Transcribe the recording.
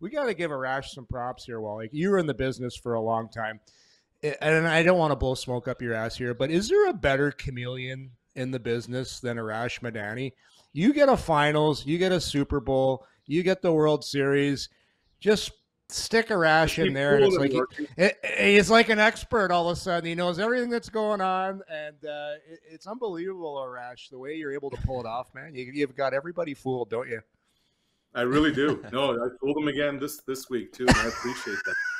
we got to give Arash some props here, Wally. You were in the business for a long time, and I don't want to blow smoke up your ass here, but is there a better chameleon in the business than Arash Madani? You get a finals, you get a Super Bowl, you get the World Series. Just stick Arash in there, and it's like he's like an expert all of a sudden. He knows everything that's going on, and it's unbelievable, Arash, the way you're able to pull it off, man. You've got everybody fooled, don't you? I really do. No, I fooled him again this week too. And I appreciate that.